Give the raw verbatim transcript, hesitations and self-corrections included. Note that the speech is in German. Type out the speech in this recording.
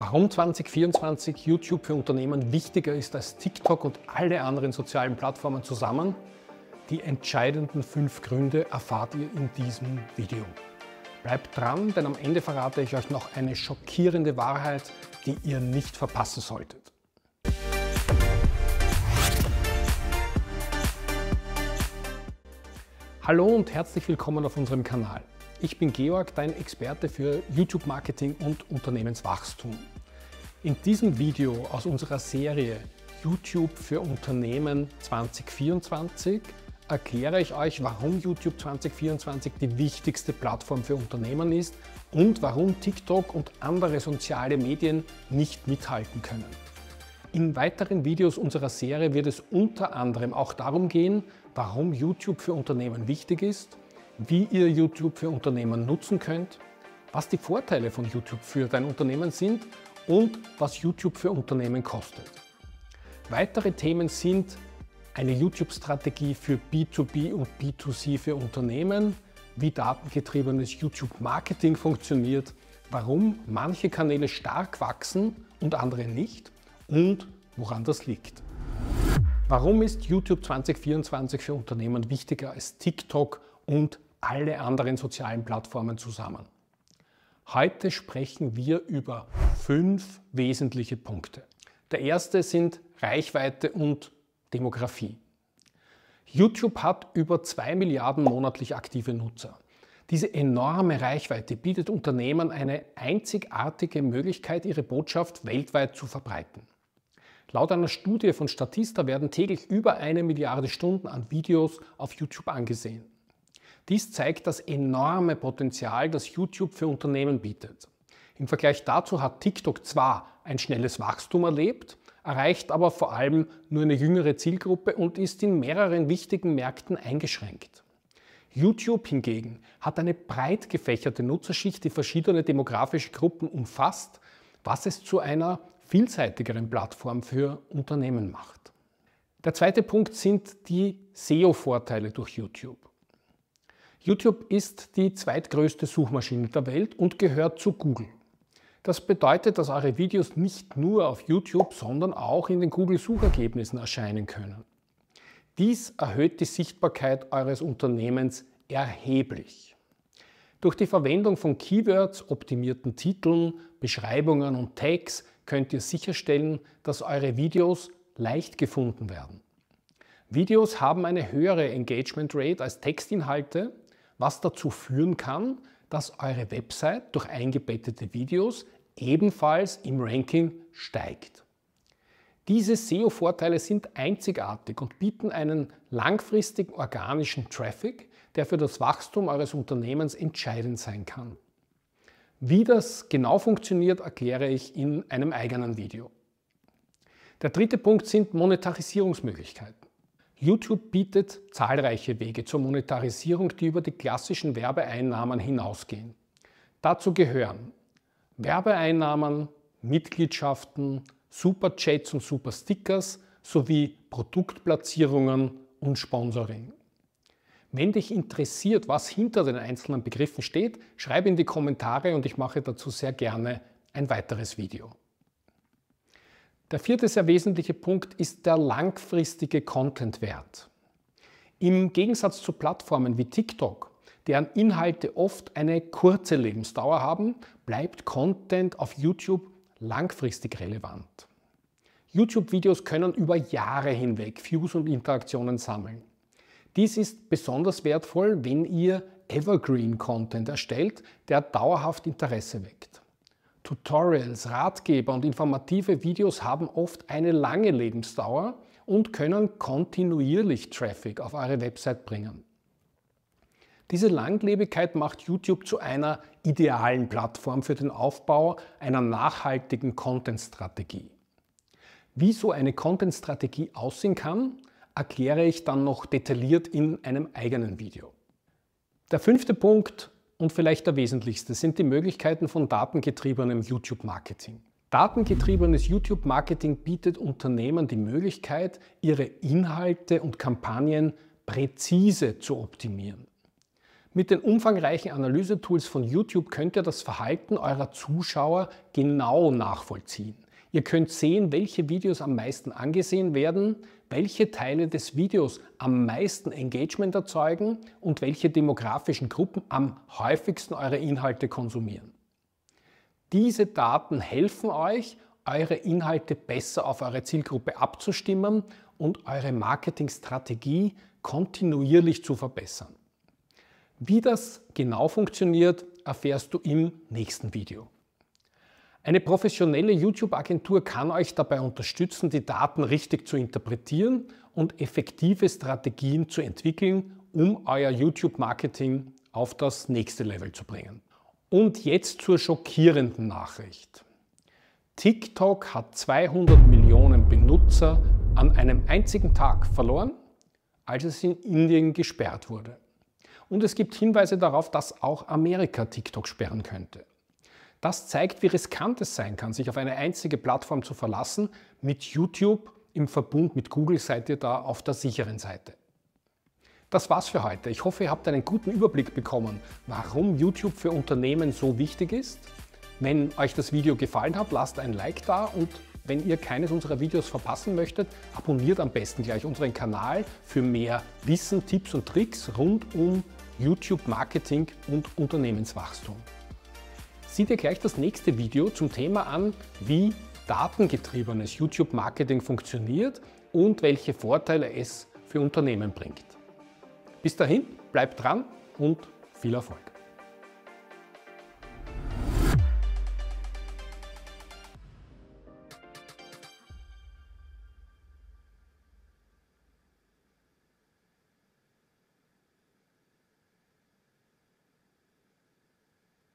Warum zwanzig vierundzwanzig YouTube für Unternehmen wichtiger ist als TikTok und alle anderen sozialen Plattformen zusammen? Die entscheidenden fünf Gründe erfahrt ihr in diesem Video. Bleibt dran, denn am Ende verrate ich euch noch eine schockierende Wahrheit, die ihr nicht verpassen solltet. Hallo und herzlich willkommen auf unserem Kanal. Ich bin Georg, dein Experte für YouTube-Marketing und Unternehmenswachstum. In diesem Video aus unserer Serie YouTube für Unternehmen zwanzig vierundzwanzig erkläre ich euch, warum YouTube zwanzig vierundzwanzig die wichtigste Plattform für Unternehmen ist und warum TikTok und andere soziale Medien nicht mithalten können. In weiteren Videos unserer Serie wird es unter anderem auch darum gehen, warum YouTube für Unternehmen wichtig ist, wie ihr YouTube für Unternehmen nutzen könnt, was die Vorteile von YouTube für dein Unternehmen sind und was YouTube für Unternehmen kostet. Weitere Themen sind eine YouTube-Strategie für B zwei B und B zwei C für Unternehmen, wie datengetriebenes YouTube-Marketing funktioniert, warum manche Kanäle stark wachsen und andere nicht und woran das liegt. Warum ist YouTube zwanzig vierundzwanzig für Unternehmen wichtiger als TikTok und alle anderen sozialen Plattformen zusammen? Heute sprechen wir über fünf wesentliche Punkte. Der erste sind Reichweite und Demografie. YouTube hat über zwei Milliarden monatlich aktive Nutzer. Diese enorme Reichweite bietet Unternehmen eine einzigartige Möglichkeit, ihre Botschaft weltweit zu verbreiten. Laut einer Studie von Statista werden täglich über eine Milliarde Stunden an Videos auf YouTube angesehen. Dies zeigt das enorme Potenzial, das YouTube für Unternehmen bietet. Im Vergleich dazu hat TikTok zwar ein schnelles Wachstum erlebt, erreicht aber vor allem nur eine jüngere Zielgruppe und ist in mehreren wichtigen Märkten eingeschränkt. YouTube hingegen hat eine breit gefächerte Nutzerschicht, die verschiedene demografische Gruppen umfasst, was es zu einer vielseitigeren Plattform für Unternehmen macht. Der zweite Punkt sind die S E O-Vorteile durch YouTube. YouTube ist die zweitgrößte Suchmaschine der Welt und gehört zu Google. Das bedeutet, dass eure Videos nicht nur auf YouTube, sondern auch in den Google-Suchergebnissen erscheinen können. Dies erhöht die Sichtbarkeit eures Unternehmens erheblich. Durch die Verwendung von Keywords, optimierten Titeln, Beschreibungen und Tags könnt ihr sicherstellen, dass eure Videos leicht gefunden werden. Videos haben eine höhere Engagement Rate als Textinhalte, was dazu führen kann, dass eure Website durch eingebettete Videos ebenfalls im Ranking steigt. Diese S E O-Vorteile sind einzigartig und bieten einen langfristigen organischen Traffic, der für das Wachstum eures Unternehmens entscheidend sein kann. Wie das genau funktioniert, erkläre ich in einem eigenen Video. Der dritte Punkt sind Monetarisierungsmöglichkeiten. YouTube bietet zahlreiche Wege zur Monetarisierung, die über die klassischen Werbeeinnahmen hinausgehen. Dazu gehören Werbeeinnahmen, Mitgliedschaften, Superchats und Superstickers sowie Produktplatzierungen und Sponsoring. Wenn dich interessiert, was hinter den einzelnen Begriffen steht, schreib in die Kommentare und ich mache dazu sehr gerne ein weiteres Video. Der vierte sehr wesentliche Punkt ist der langfristige Contentwert. Im Gegensatz zu Plattformen wie TikTok, deren Inhalte oft eine kurze Lebensdauer haben, bleibt Content auf YouTube langfristig relevant. YouTube-Videos können über Jahre hinweg Views und Interaktionen sammeln. Dies ist besonders wertvoll, wenn ihr Evergreen-Content erstellt, der dauerhaft Interesse weckt. Tutorials, Ratgeber und informative Videos haben oft eine lange Lebensdauer und können kontinuierlich Traffic auf eure Website bringen. Diese Langlebigkeit macht YouTube zu einer idealen Plattform für den Aufbau einer nachhaltigen Content-Strategie. Wie so eine Content-Strategie aussehen kann, erkläre ich dann noch detailliert in einem eigenen Video. Der fünfte Punkt und vielleicht der wesentlichste sind die Möglichkeiten von datengetriebenem YouTube-Marketing. Datengetriebenes YouTube-Marketing bietet Unternehmen die Möglichkeit, ihre Inhalte und Kampagnen präzise zu optimieren. Mit den umfangreichen Analysetools von YouTube könnt ihr das Verhalten eurer Zuschauer genau nachvollziehen. Ihr könnt sehen, welche Videos am meisten angesehen werden, welche Teile des Videos am meisten Engagement erzeugen und welche demografischen Gruppen am häufigsten eure Inhalte konsumieren. Diese Daten helfen euch, eure Inhalte besser auf eure Zielgruppe abzustimmen und eure Marketingstrategie kontinuierlich zu verbessern. Wie das genau funktioniert, erfährst du im nächsten Video. Eine professionelle YouTube-Agentur kann euch dabei unterstützen, die Daten richtig zu interpretieren und effektive Strategien zu entwickeln, um euer YouTube-Marketing auf das nächste Level zu bringen. Und jetzt zur schockierenden Nachricht. TikTok hat zweihundert Millionen Benutzer an einem einzigen Tag verloren, als es in Indien gesperrt wurde. Und es gibt Hinweise darauf, dass auch Amerika TikTok sperren könnte. Das zeigt, wie riskant es sein kann, sich auf eine einzige Plattform zu verlassen. Mit YouTube im Verbund mit Google seid ihr da auf der sicheren Seite. Das war's für heute. Ich hoffe, ihr habt einen guten Überblick bekommen, warum YouTube für Unternehmen so wichtig ist. Wenn euch das Video gefallen hat, lasst ein Like da und wenn ihr keines unserer Videos verpassen möchtet, abonniert am besten gleich unseren Kanal für mehr Wissen, Tipps und Tricks rund um YouTube-Marketing und Unternehmenswachstum. Sieh dir gleich das nächste Video zum Thema an, wie datengetriebenes YouTube-Marketing funktioniert und welche Vorteile es für Unternehmen bringt. Bis dahin, bleibt dran und viel Erfolg!